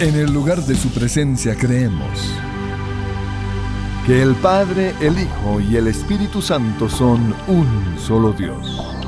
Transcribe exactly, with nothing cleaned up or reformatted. En el lugar de su presencia creemos que el Padre, el Hijo y el Espíritu Santo son un solo Dios.